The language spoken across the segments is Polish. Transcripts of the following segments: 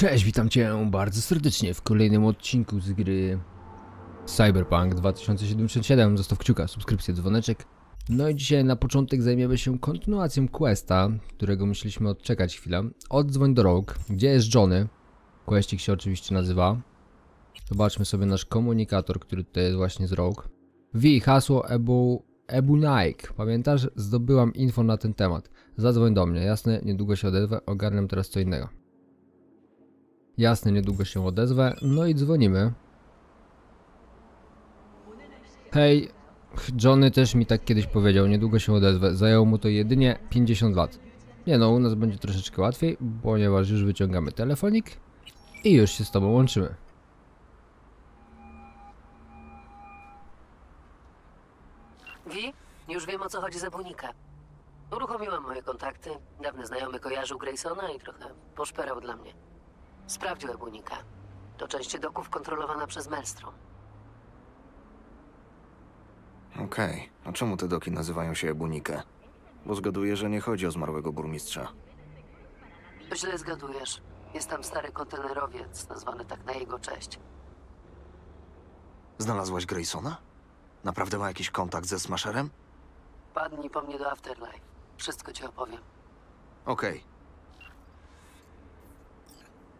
Cześć, witam Cię bardzo serdecznie w kolejnym odcinku z gry Cyberpunk 2077. Zostaw kciuka, subskrypcję, dzwoneczek. No i dzisiaj na początek zajmiemy się kontynuacją questa, którego musieliśmy odczekać chwilę. Oddzwoń do Rogue. Gdzie jest Johnny? Questik się oczywiście nazywa. Zobaczmy sobie nasz komunikator, który tutaj jest właśnie z Rogue. Wi, hasło Ebunika. Pamiętasz? Zdobyłam info na ten temat. Zadzwoń do mnie. Jasne, niedługo się odezwę. Ogarnę teraz co innego. Jasne, niedługo się odezwę. No i dzwonimy. Hej, Johnny też mi tak kiedyś powiedział, niedługo się odezwę. Zajęło mu to jedynie 50 lat. Nie no, u nas będzie troszeczkę łatwiej, ponieważ już wyciągamy telefonik i już się z tobą łączymy. Wi, już wiem o co chodzi z Ebuniką. Uruchomiłam moje kontakty, dawny znajomy kojarzył Graysona i trochę poszperał dla mnie. Sprawdził Ebunikę. To część doków kontrolowana przez Melstrom. Okej, a czemu te doki nazywają się Ebunikę? Bo zgaduję, że nie chodzi o zmarłego burmistrza. Źle zgadujesz. Jest tam stary kontenerowiec, nazwany tak na jego cześć. Znalazłaś Graysona? Naprawdę ma jakiś kontakt ze Smasherem? Padnij po mnie do Afterlife. Wszystko ci opowiem. Okej.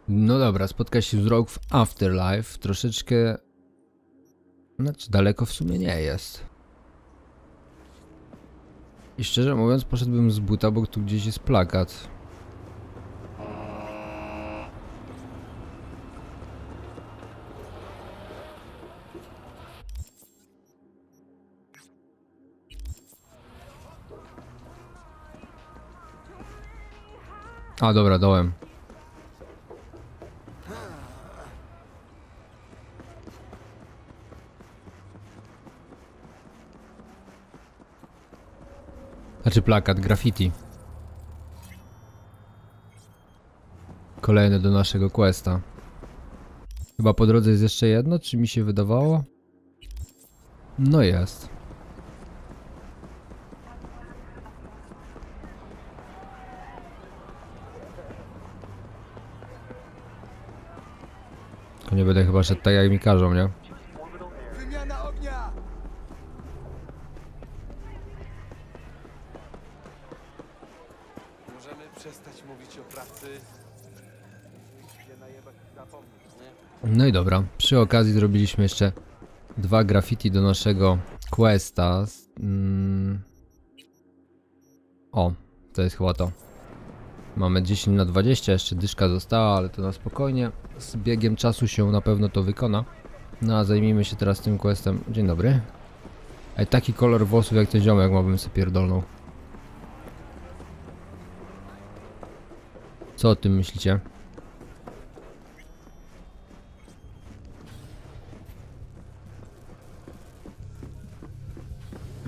No dobra, spotka się z Rogue w Afterlife, troszeczkę... Znaczy daleko w sumie nie jest. I szczerze mówiąc poszedłbym z buta, bo tu gdzieś jest plakat. A dobra, dołem. Znaczy plakat, graffiti. Kolejne do naszego questa. Chyba po drodze jest jeszcze jedno, czy mi się wydawało? No jest. Tylko nie będę chyba szedł tak jak mi każą, nie? No i dobra, przy okazji zrobiliśmy jeszcze dwa graffiti do naszego questa. O, to jest chyba to. Mamy 10 na 20, jeszcze dyszka została, ale to na spokojnie. Z biegiem czasu się na pewno to wykona. No a zajmijmy się teraz tym questem. Dzień dobry. Ej, taki kolor włosów jak ten ziomek, mógłbym sobie pierdolnął. Co o tym myślicie?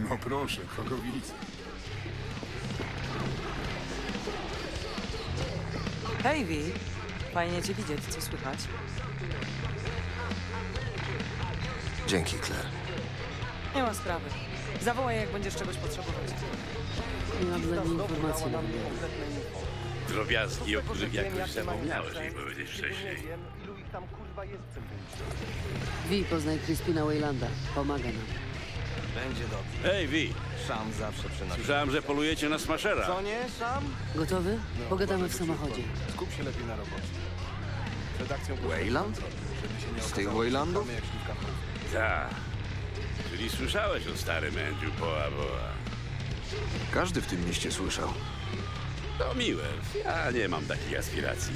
No proszę, krokowice. Hej Wi, fajnie cię widzieć, co słychać? Dzięki, Claire. Nie ma sprawy. Zawołaj jak będziesz czegoś potrzebować. Nie mam dla niej informacji. Drobiazgi, o których jakoś zapomniałeś i powiedzieć wcześniej. Wi, poznaj Kryspina Weylanda. Pomaga nam. Będzie dobrze. Hej, Wi. Sam zawsze przynosi. Słyszałem, że polujecie na Smashera. Co nie, Sam? Gotowy? No, pogadamy w samochodzie. Skup się lepiej na robocie. Redakcją Weyland? Z tych Weylandów? Tak. Czyli słyszałeś o starym Andrew Boa. Każdy w tym mieście słyszał. To miłe. Ja nie mam takich aspiracji.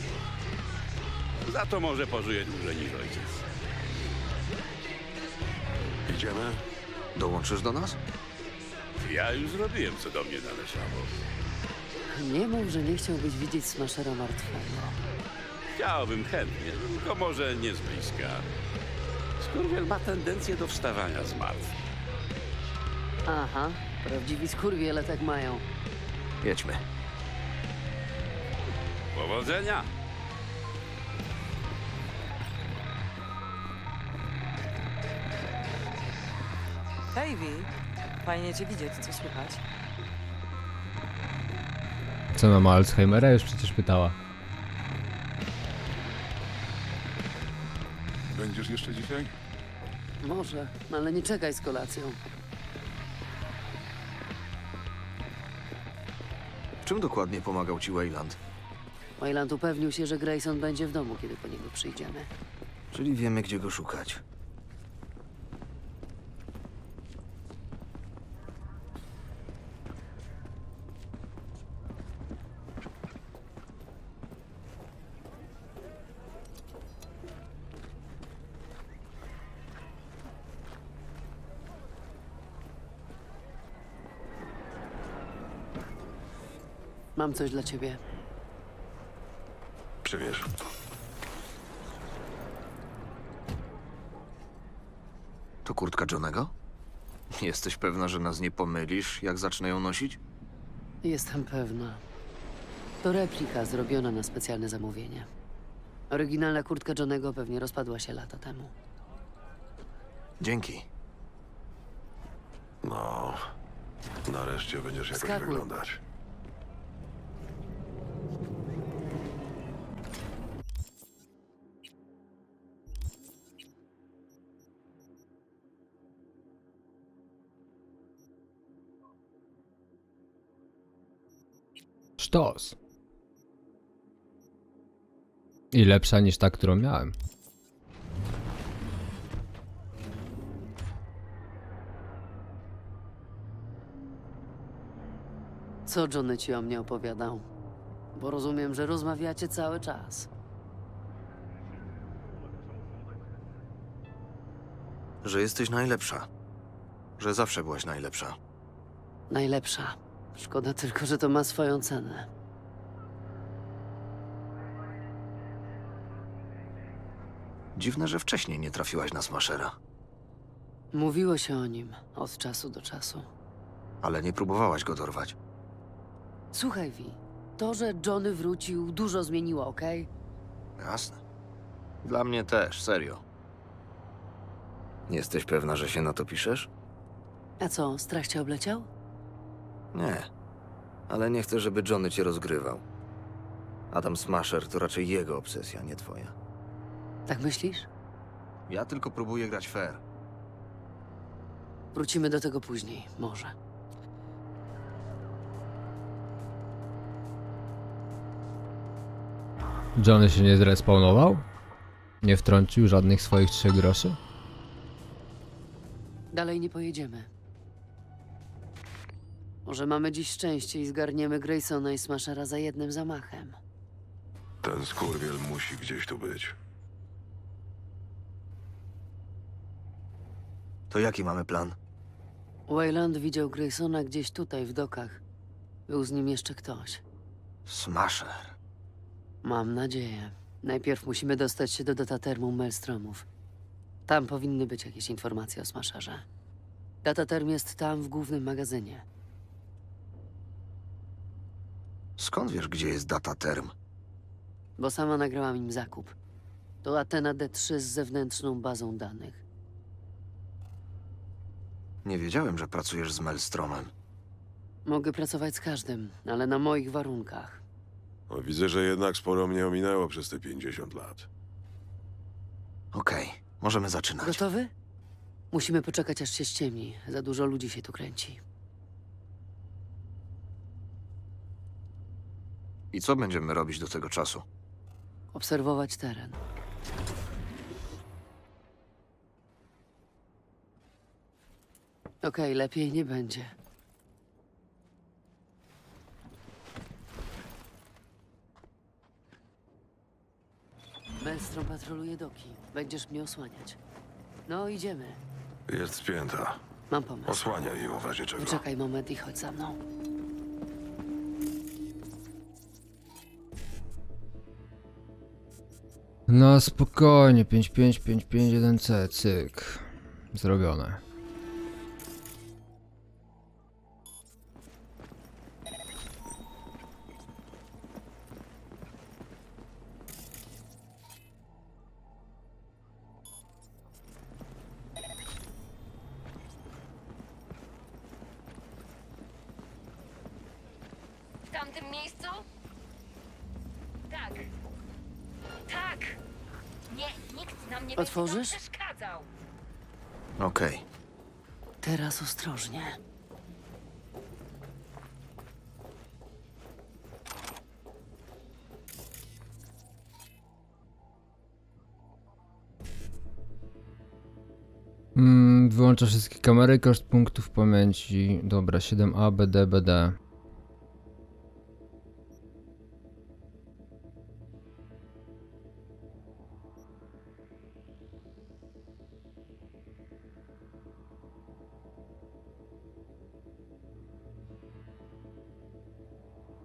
Za to może pożyję dłużej niż ojciec. Idziemy? Dołączysz do nas? Ja już zrobiłem, co do mnie należało. Nie mów, że nie chciałbyś widzieć Smashera martwego. Chciałbym chętnie, tylko może nie z bliska. Skurwiel ma tendencję do wstawania z martwych. Aha, prawdziwi skurwiele tak mają. Jedźmy. Powodzenia! Hej Wi, fajnie cię widzieć, co słychać? Co, ona ma Alzheimera? Już przecież pytała. Będziesz jeszcze dzisiaj? Może, ale nie czekaj z kolacją. W czym dokładnie pomagał ci Weyland? Weyland upewnił się, że Grayson będzie w domu, kiedy po niego przyjdziemy. Czyli wiemy, gdzie go szukać. Mam coś dla ciebie. Przybierz. To kurtka Johnnego? Jesteś pewna, że nas nie pomylisz, jak zacznę ją nosić? Jestem pewna. To replika zrobiona na specjalne zamówienie. Oryginalna kurtka Johnnego pewnie rozpadła się lata temu. Dzięki. No, nareszcie będziesz jakoś wyglądać. Sztos. I lepsza niż ta, którą miałem. Co Johnny ci o mnie opowiadał? Bo rozumiem, że rozmawiacie cały czas. Że jesteś najlepsza. Że zawsze byłaś najlepsza. Najlepsza. Szkoda tylko, że to ma swoją cenę. Dziwne, że wcześniej nie trafiłaś na Smashera. Mówiło się o nim od czasu do czasu. Ale nie próbowałaś go dorwać. Słuchaj, Vi, to, że Johnny wrócił, dużo zmieniło, okej? Jasne. Dla mnie też, serio. Jesteś pewna, że się na to piszesz? A co, strach cię obleciał? Nie, ale nie chcę, żeby Johnny cię rozgrywał. Adam Smasher to raczej jego obsesja, nie twoja. Tak myślisz? Ja tylko próbuję grać fair. Wrócimy do tego później, może. Johnny się nie zrespawnował? Nie wtrącił żadnych swoich 3 groszy? Dalej nie pojedziemy. Może mamy dziś szczęście i zgarniemy Graysona i Smashera za jednym zamachem. Ten skurwiel musi gdzieś tu być. To jaki mamy plan? Weyland widział Graysona gdzieś tutaj, w dokach. Był z nim jeszcze ktoś. Smasher. Mam nadzieję. Najpierw musimy dostać się do datatermu Melstromów. Tam powinny być jakieś informacje o Smasherze. Dataterm jest tam, w głównym magazynie. Skąd wiesz, gdzie jest dataterm? Bo sama nagrałam im zakup. To Atena D3 z zewnętrzną bazą danych. Nie wiedziałem, że pracujesz z Melstromem. Mogę pracować z każdym, ale na moich warunkach. O, widzę, że jednak sporo mnie ominęło przez te 50 lat. Okej, możemy zaczynać. Gotowy? Musimy poczekać, aż się ściemni. Za dużo ludzi się tu kręci. I co będziemy robić do tego czasu? Obserwować teren. Okej, lepiej nie będzie. Melstrom patroluje doki. Będziesz mnie osłaniać. No, idziemy. Jest spięta. Mam pomysł. Osłaniaj ją w razie czego. Czekaj moment i chodź za mną. No spokojnie, 55551C, cyk. Zrobione. W tamtym miejscu? Tak. Nie, nikt nam nie otworzysz? Przeszkadzał. Okej. Okay. Teraz ostrożnie. Wyłącza wszystkie kamery, koszt punktów pamięci. Dobra, 7A, BD, BD.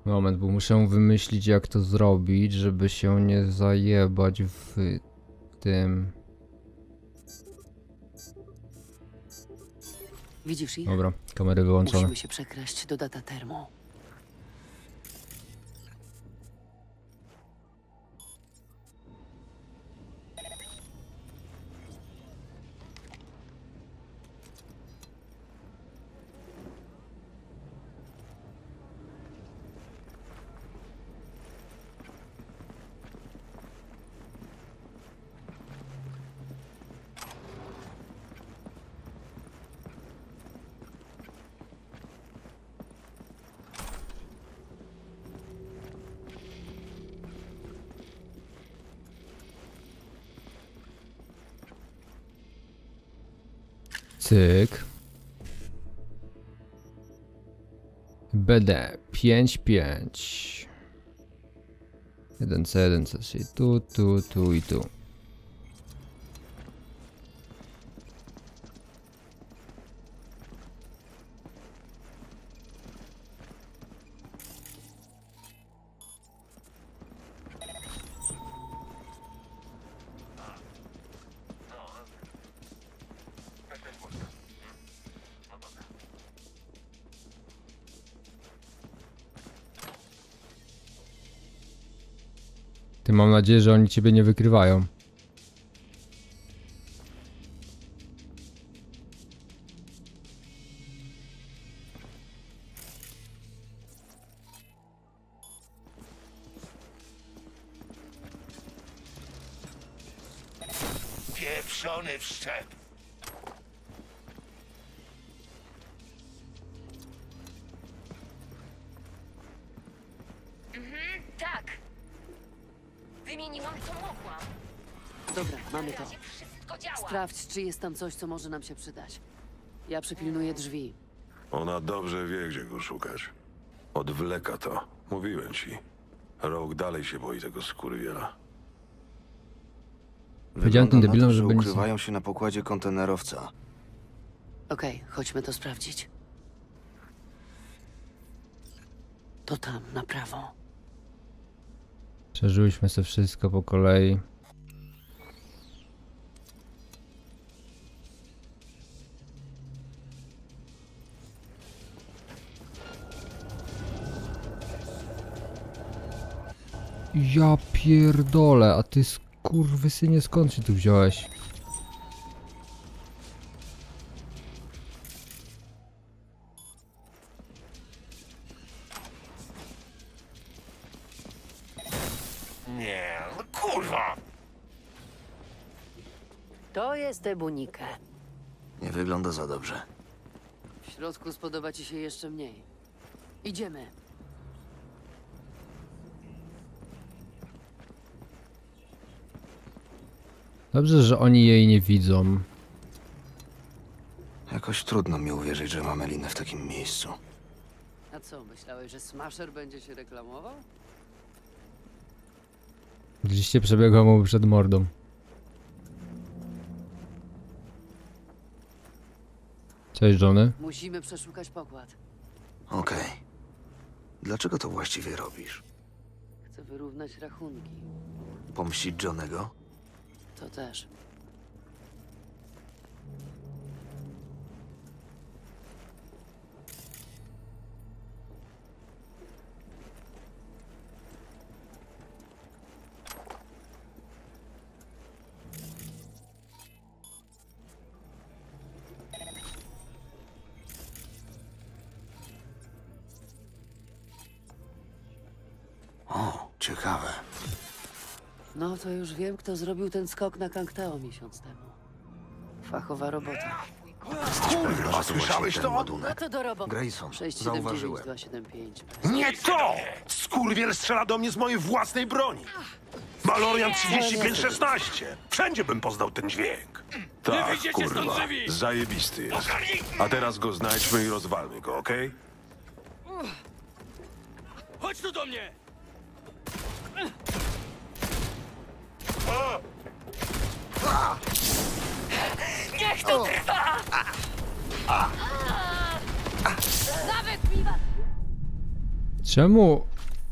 Moment, bo muszę wymyślić, jak to zrobić, żeby się nie zajebać w tym. Widzisz ich? Dobra, kamery wyłączone. Musimy się przekraść do data termo. Cyk. BD 5-5 1C, tu i tu. Mam nadzieję, że oni ciebie nie wykrywają. Pieprzony wszczep. Sprawdź, czy jest tam coś, co może nam się przydać. Ja przypilnuję drzwi. Ona dobrze wie, gdzie go szukać. Odwleka to. Mówiłem ci. Rogue dalej się boi tego skurwiela. Wiedziałem tym debilom, że ukrywają się na pokładzie kontenerowca. Okej, chodźmy to sprawdzić. To tam, na prawo. Przeżyliśmy sobie wszystko po kolei. Ja pierdolę, a ty skurwysynie skąd się tu wziąłeś? Nie, kurwa! To jest Ebunika. Nie wygląda za dobrze. W środku spodoba ci się jeszcze mniej. Idziemy. Dobrze, że oni jej nie widzą. Jakoś trudno mi uwierzyć, że mamy linę w takim miejscu. A co, myślałeś, że Smasher będzie się reklamował? Oczywiście przebiegła mu przed mordą. Cześć, Johnny. Musimy przeszukać pokład. Okej. Dlaczego to właściwie robisz? Chcę wyrównać rachunki. Pomścić Johnnego? To też. O, ciekawe. No to już wiem, kto zrobił ten skok na Kang Tao miesiąc temu. Fachowa robota. Kurwa, słyszałeś to? Ładunek. No to do roboty. Grayson, 679, 275. Nie to! Skurwiel strzela do mnie z mojej własnej broni. Malorian 3516. Wszędzie bym poznał ten dźwięk. Tak, kurwa. Zajebisty jest. A teraz go znajdźmy i rozwalmy go, okej? Chodź tu do mnie! Niech to trwa! Nawet mi was! Czemu?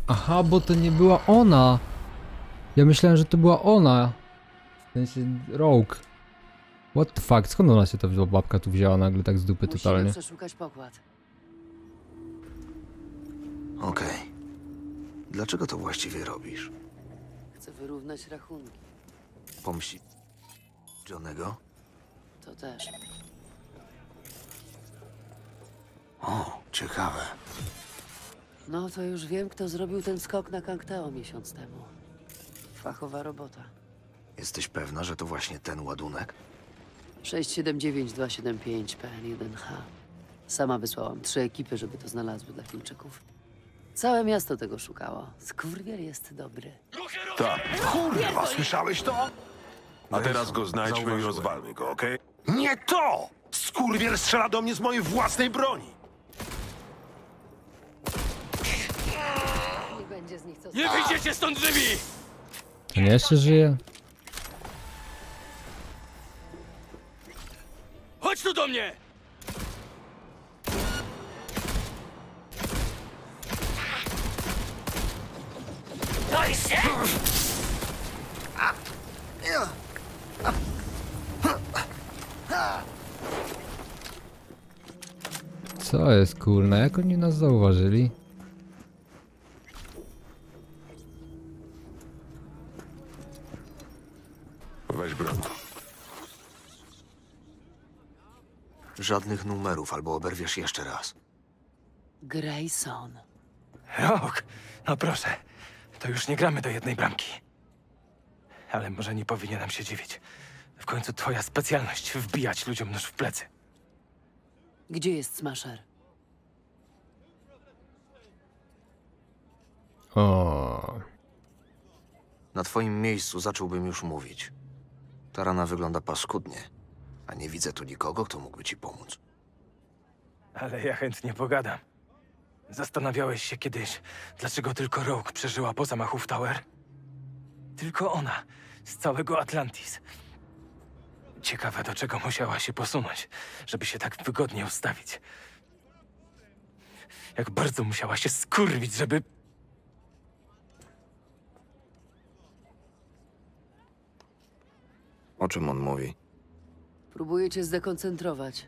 Aha, bo to nie była ona. Ja myślałem, że to była ona. W sensie Rogue. What the fuck? Skąd ona się ta babka tu wzięła nagle tak z dupy totalnie? Musimy przeszukać pokład. Okej. Dlaczego to właściwie robisz? Chcę wyrównać rachunki. Pomści... Johnny'ego? To też. O, ciekawe. No to już wiem, kto zrobił ten skok na Kang Tao miesiąc temu. Fachowa robota. Jesteś pewna, że to właśnie ten ładunek? 679-275-PN1H. Sama wysłałam 3 ekipy, żeby to znalazły dla Chińczyków. Całe miasto tego szukało. Skurwiel jest dobry. Tak. Kurwa, słyszałeś to? A teraz go znajdźmy i rozwalmy go, okej? Nie to! Skurwiel strzela do mnie z mojej własnej broni! Nie będzie z nich co... Nie wyjdziecie stąd żywi! Ten jeszcze żyje? Chodź tu do mnie! Co jest kurna? Jak oni nas zauważyli? Weź broń. Żadnych numerów, albo oberwiesz jeszcze raz. Grayson. Rogue, no proszę. To już nie gramy do jednej bramki. Ale może nie powinienem się dziwić. W końcu twoja specjalność wbijać ludziom nóż w plecy. Gdzie jest Smasher? O. Na twoim miejscu zacząłbym już mówić. Ta rana wygląda paskudnie, a nie widzę tu nikogo, kto mógłby ci pomóc. Ale ja chętnie pogadam. Zastanawiałeś się kiedyś, dlaczego tylko Rogue przeżyła po zamachu w Tower? Tylko ona, z całego Atlantis. Ciekawe, do czego musiała się posunąć, żeby się tak wygodnie ustawić. Jak bardzo musiała się skurwić, żeby... O czym on mówi? Próbuje cię zdekoncentrować.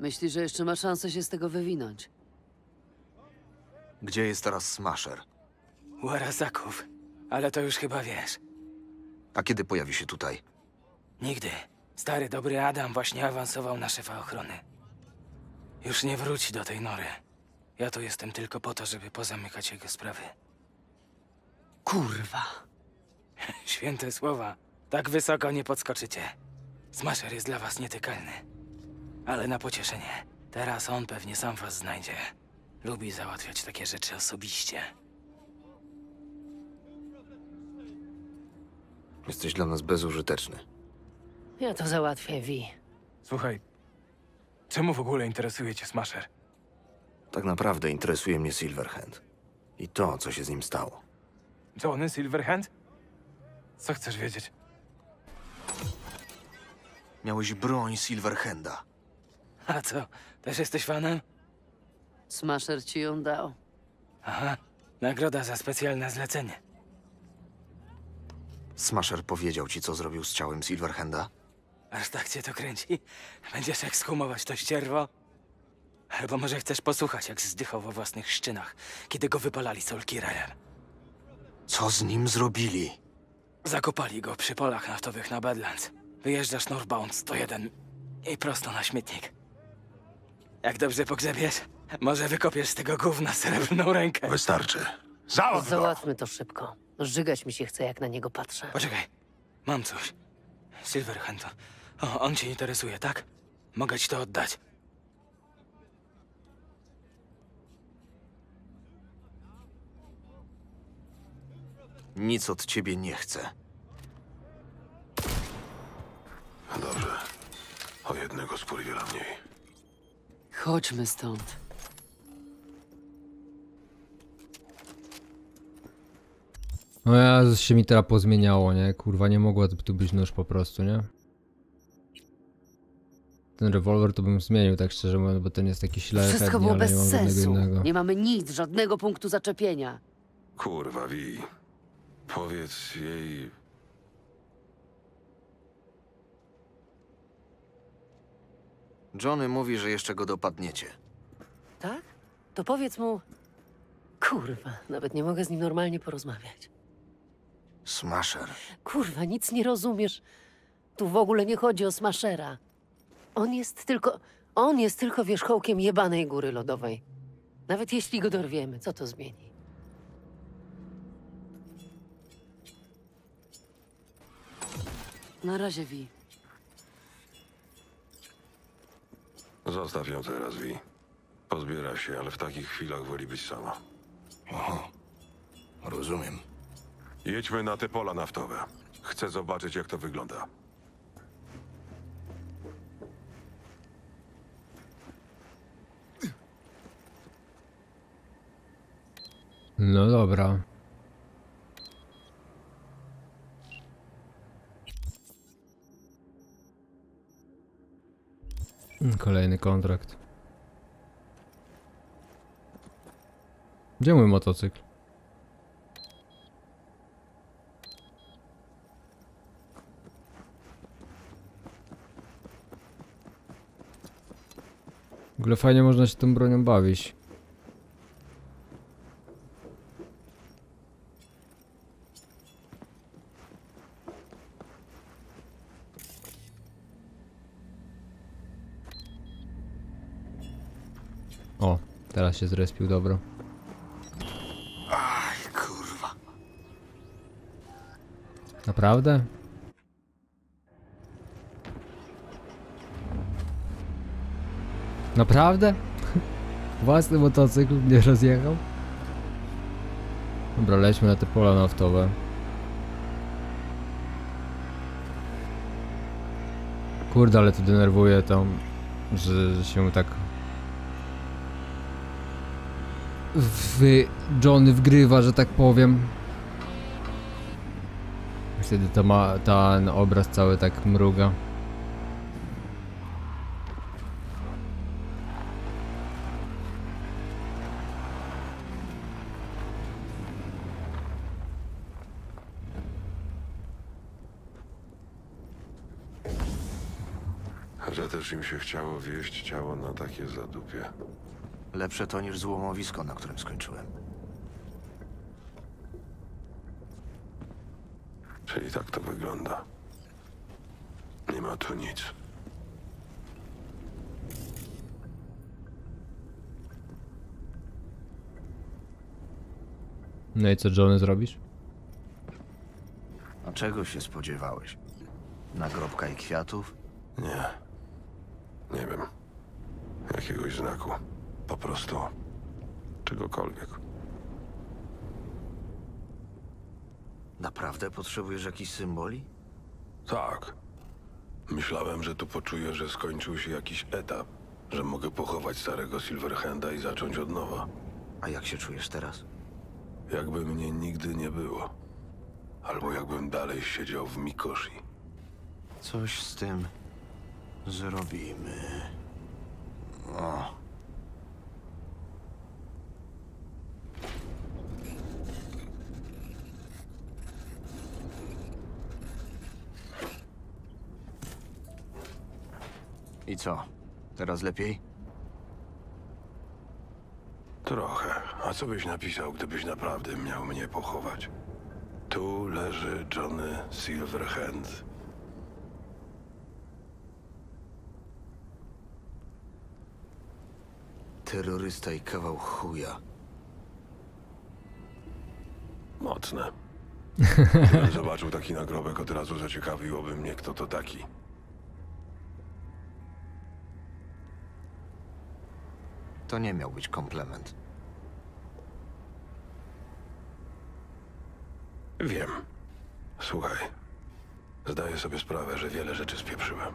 Myśli, że jeszcze ma szansę się z tego wywinąć. Gdzie jest teraz Smasher? U Arasaków, ale to już chyba wiesz. A kiedy pojawi się tutaj? Nigdy. Stary, dobry Adam właśnie awansował na szefa ochrony. Już nie wróci do tej nory. Ja tu jestem tylko po to, żeby pozamykać jego sprawy. Kurwa. Święte słowa. Tak wysoko nie podskoczycie. Smasher jest dla was nietykalny. Ale na pocieszenie. Teraz on pewnie sam was znajdzie. Lubi załatwiać takie rzeczy osobiście. Jesteś dla nas bezużyteczny. Ja to załatwię, Vi. Słuchaj, czemu w ogóle interesuje cię Smasher? Tak naprawdę interesuje mnie Silverhand. I to, co się z nim stało. Johnny Silverhand? Co chcesz wiedzieć? Miałeś broń Silverhanda. A co, też jesteś fanem? Smasher ci ją dał. Aha, nagroda za specjalne zlecenie. Smasher powiedział ci, co zrobił z ciałem Silverhanda? Aż tak cię to kręci? Będziesz ekshumować to ścierwo? Albo może chcesz posłuchać, jak zdychał we własnych szczynach, kiedy go wypalali Solkirem. Co z nim zrobili? Zakopali go przy polach naftowych na Badlands. Wyjeżdżasz Northbound 101 i prosto na śmietnik. Jak dobrze pogrzebiesz, może wykopiesz z tego gówna srebrną rękę. Wystarczy. Załatwmy to szybko. No, żygać mi się chce, jak na niego patrzę. Poczekaj, mam coś. Silverhand, on cię interesuje, tak? Mogę ci to oddać. Nic od ciebie nie chcę. Dobrze. O jednego skurwiela mniej. Chodźmy stąd. No ja się mi teraz pozmieniało, nie? Kurwa, nie mogła tu być nóż po prostu, nie? Ten rewolwer to bym zmienił, tak szczerze mówiąc, bo ten jest taki ślepy. Wszystko było bez sensu. Nie mamy nic, żadnego punktu zaczepienia. Kurwa, Wi. Powiedz jej... Johnny mówi, że jeszcze go dopadniecie. Tak? To powiedz mu... Kurwa, nawet nie mogę z nim normalnie porozmawiać. Smasher. Kurwa, nic nie rozumiesz. Tu w ogóle nie chodzi o Smashera. On jest tylko wierzchołkiem jebanej góry lodowej. Nawet jeśli go dorwiemy, co to zmieni? Na razie, Wi. Zostaw ją teraz, Wi. Pozbiera się, ale w takich chwilach woli być sama. Oho. Rozumiem. Jedźmy na te pola naftowe. Chcę zobaczyć, jak to wygląda. No dobra. Kolejny kontrakt. Gdzie mój motocykl? W ogóle fajnie można się tą bronią bawić. O, teraz się zrespił, dobro. Aj, kurwa. Naprawdę? Naprawdę? Własny motocykl mnie rozjechał? Dobra, lećmy na te pola naftowe. Kurde, ale to denerwuje tam, że się tak... Johnny wgrywa, że tak powiem. Wtedy to ma ten obraz cały tak mruga. Że też im się chciało wieść ciało na takie zadupie. Lepsze to niż złomowisko, na którym skończyłem. Czyli tak to wygląda. Nie ma tu nic. No i co, Johnny, zrobisz? A czego się spodziewałeś? Nagrobka i kwiatów? Nie. Nie wiem. Jakiegoś znaku. Po prostu... czegokolwiek. Naprawdę potrzebujesz jakichś symboli? Tak. Myślałem, że tu poczuję, że skończył się jakiś etap. Że mogę pochować starego Silverhanda i zacząć od nowa. A jak się czujesz teraz? Jakby mnie nigdy nie było. Albo jakbym dalej siedział w Mikoshi. Coś z tym... zrobimy... O... I co? Teraz lepiej? Trochę. A co byś napisał, gdybyś naprawdę miał mnie pochować? Tu leży Johnny Silverhand. Terrorysta i kawał chuja. Mocne. Gdybym zobaczył taki nagrobek, od razu zaciekawiłoby mnie, kto to taki. To nie miał być komplement. Wiem. Słuchaj. Zdaję sobie sprawę, że wiele rzeczy spieprzyłem.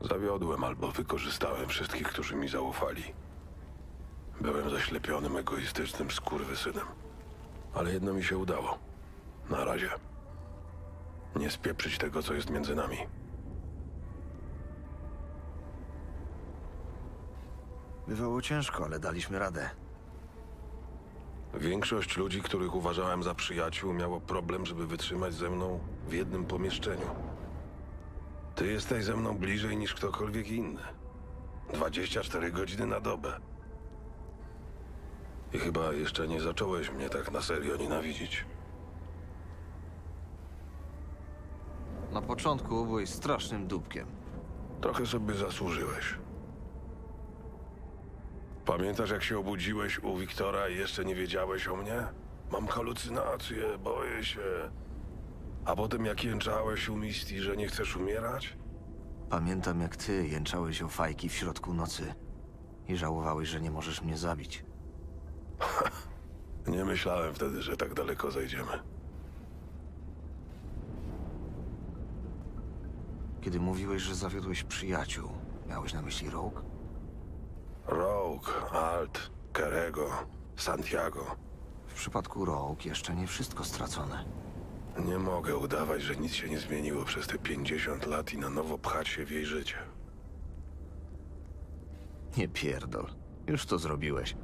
Zawiodłem albo wykorzystałem wszystkich, którzy mi zaufali. Byłem zaślepionym, egoistycznym skurwysynem. Ale jedno mi się udało. Na razie. Nie spieprzyć tego, co jest między nami. Bywało ciężko, ale daliśmy radę. Większość ludzi, których uważałem za przyjaciół, miało problem, żeby wytrzymać ze mną w jednym pomieszczeniu. Ty jesteś ze mną bliżej niż ktokolwiek inny. 24 godziny na dobę. I chyba jeszcze nie zacząłeś mnie tak na serio nienawidzić. Na początku byłeś strasznym dupkiem. Trochę sobie zasłużyłeś. Pamiętasz, jak się obudziłeś u Wiktora i jeszcze nie wiedziałeś o mnie? Mam halucynacje, boję się. A potem jak jęczałeś u Misty, że nie chcesz umierać? Pamiętam, jak ty jęczałeś o fajki w środku nocy i żałowałeś, że nie możesz mnie zabić. Nie myślałem wtedy, że tak daleko zajdziemy. Kiedy mówiłeś, że zawiodłeś przyjaciół, miałeś na myśli Rogue? Rogue, Alt, Carrego, Santiago. W przypadku Rogue jeszcze nie wszystko stracone. Nie mogę udawać, że nic się nie zmieniło przez te 50 lat i na nowo pchać się w jej życie. Nie pierdol. Już to zrobiłeś.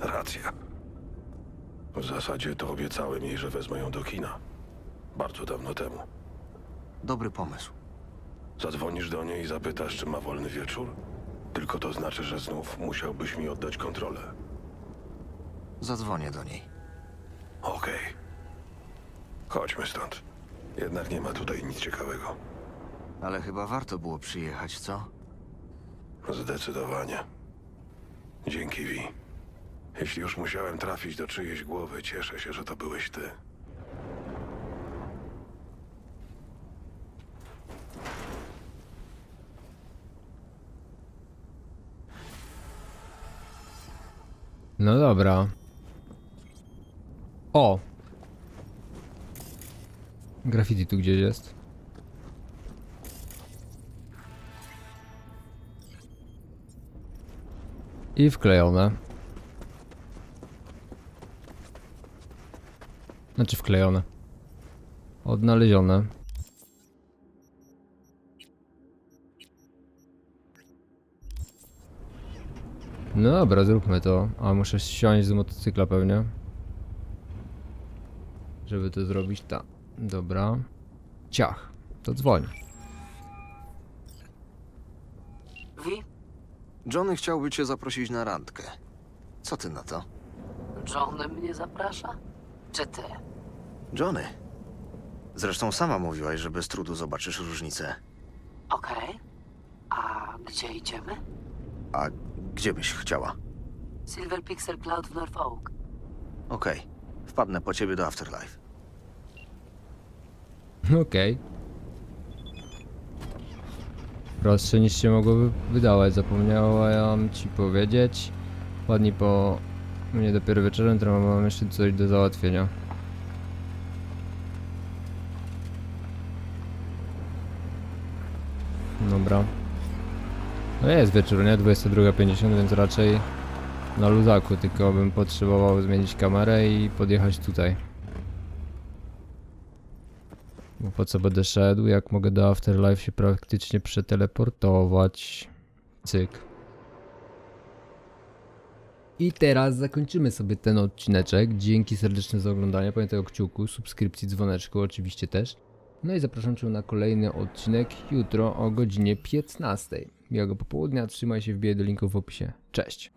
Racja. W zasadzie to obiecałem jej, że wezmę ją do kina. Bardzo dawno temu. Dobry pomysł. Zadzwonisz do niej i zapytasz, czy ma wolny wieczór? Tylko to znaczy, że znów musiałbyś mi oddać kontrolę. Zadzwonię do niej. Okej. Chodźmy stąd. Jednak nie ma tutaj nic ciekawego. Ale chyba warto było przyjechać, co? Zdecydowanie. Dzięki, Vi. Jeśli już musiałem trafić do czyjejś głowy, cieszę się, że to byłeś ty. No dobra. O! Graffiti tu gdzieś jest. I wklejone. Znaczy wklejone. Odnalezione. No dobra, zróbmy to. A muszę siąść z motocykla pewnie. Żeby to zrobić, tak. Dobra. Ciach, to dzwoń. Vi? Johnny chciałby cię zaprosić na randkę. Co ty na to? Johnny mnie zaprasza? Czy ty? Johnny. Zresztą sama mówiłaś, że bez trudu zobaczysz różnicę. Okej. A gdzie idziemy? A gdzie byś chciała? Silver Pixel Cloud w North Oak. Okej. Wpadnę po ciebie do Afterlife. Okej. Prostsze niż się mogło wydawać. Zapomniałam ci powiedzieć. Wpadnij po mnie dopiero wieczorem, teraz mam jeszcze coś do załatwienia. Dobra. No jest wieczór, nie? 22:50, więc raczej na luzaku, tylko bym potrzebował zmienić kamerę i podjechać tutaj. Bo po co będę szedł, jak mogę do Afterlife się praktycznie przeteleportować. Cyk. I teraz zakończymy sobie ten odcineczek. Dzięki serdeczne za oglądanie, pamiętaj o kciuku, subskrypcji, dzwoneczku oczywiście też. No i zapraszam Cię na kolejny odcinek jutro o godzinie 15:00. Miłego popołudnia, trzymaj się, wbijaj do linków w opisie. Cześć!